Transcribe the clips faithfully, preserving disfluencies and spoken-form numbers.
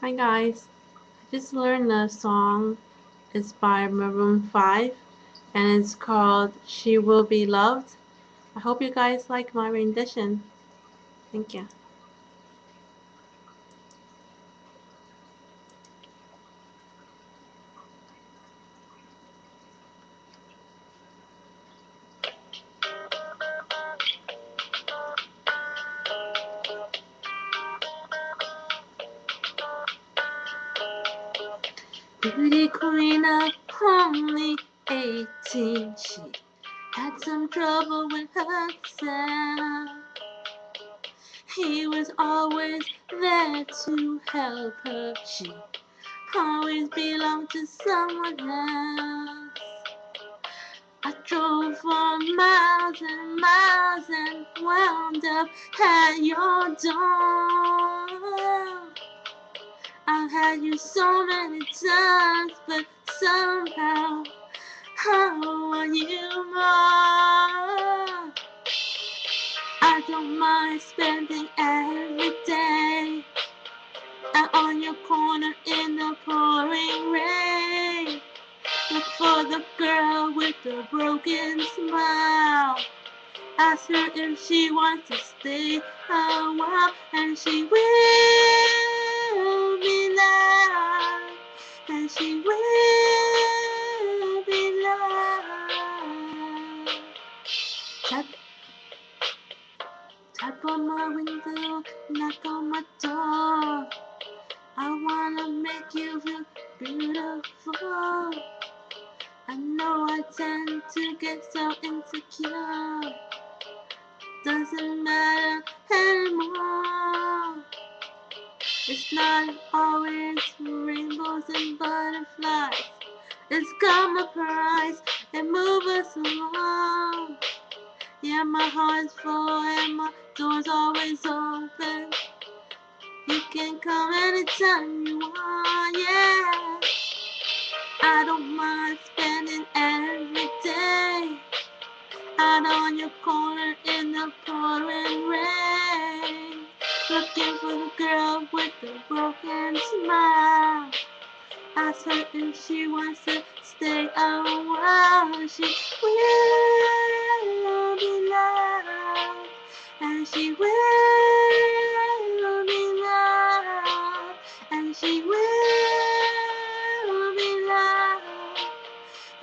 Hi guys, I just learned the song is by Maroon five and it's called She Will Be Loved. I hope you guys like my rendition. Thank you. Beauty queen of only eighteen, she had some trouble with herself. He was always there to help her, she always belonged to someone else. I drove for miles and miles and wound up at your door. I've had you so many times, but somehow I want you more. I don't mind spending every day out on your corner in the pouring rain. Look for the girl with the broken smile. Ask her if she wants to stay a while, and she will. And she will be loved. Tap, tap on my window, knock on my door. I wanna make you feel beautiful. I know I tend to get so insecure. Doesn't matter anymore. It's not always rainbows and butterflies. It's come a prize and move us along. Yeah, my heart's full and my door's always open. You can come anytime you want, yeah. I don't mind spending every day out on your corner in the pouring rain. Looking for the girl with the broken smile. Ask her if she wants to stay a while. She will be loved, and she will be loved, and she will be loved,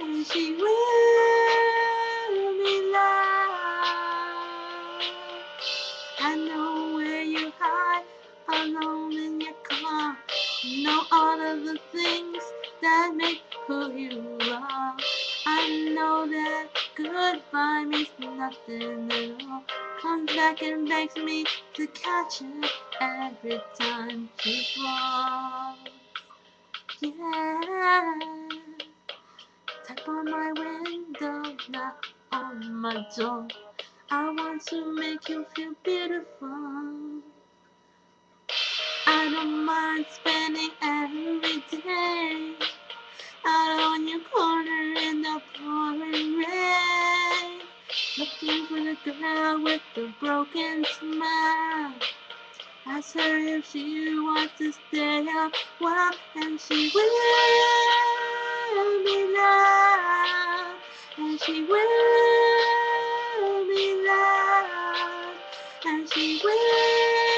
and she will be loved. I know. Alone in your car, you know all of the things that make who you are. I know that goodbye means nothing at all. Comes back and begs me to catch her every time she falls. Yeah. Tap on my window, knock on my door. I want to make you feel beautiful. I don't mind spending every day out on your corner in the pouring rain. Looking for the girl with the broken smile. Ask her if she wants to stay a while, and she will be loved, and she will be loved, and she will.